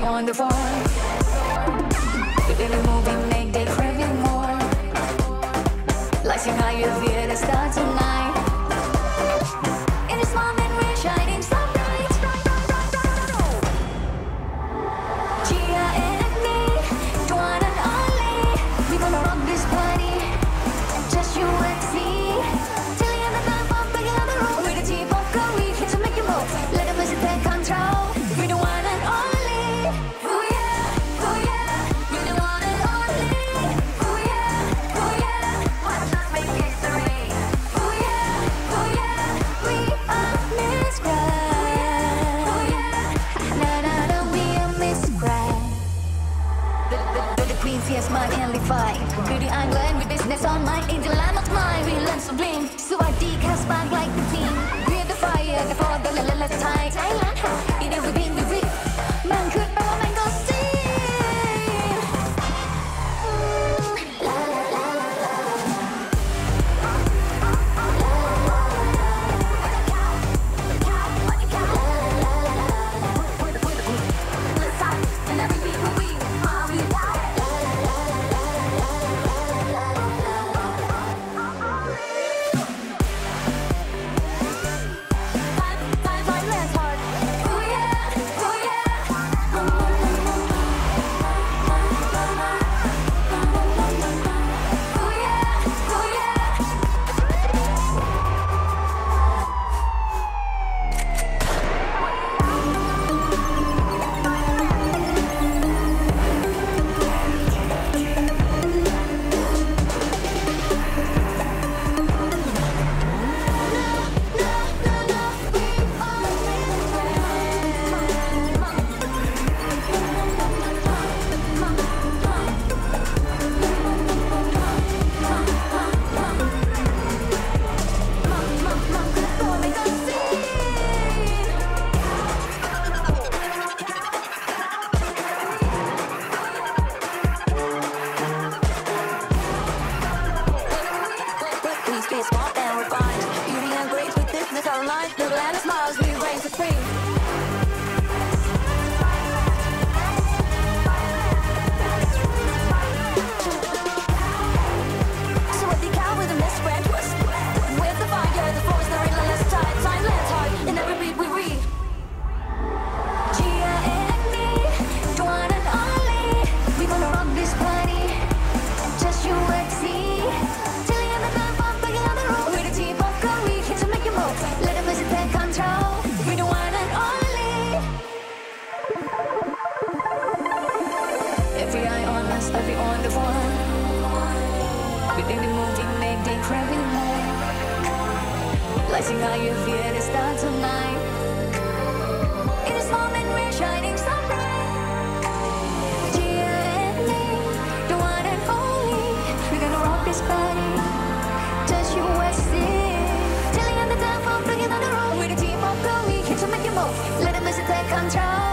be on the floor. You every move you make, they craving more. Like seeing how you feel the start tonight. In this moment we're shining so bright. Gia and me, the one and only. We gonna rock this party, just you and me. Till the end of the month, back in the room. We're the team of girl, we here to make you move. Let the music take control. We're the one and only. Yes, my only fight. Beauty I'm going with business on my angel, I'm not mine. We learn to blame, so I dig has spark like the team. We're the fire, the fall, the last time. In everything we reap, man could be a mango steam. La la la la la. La la la la la. Let the music take control.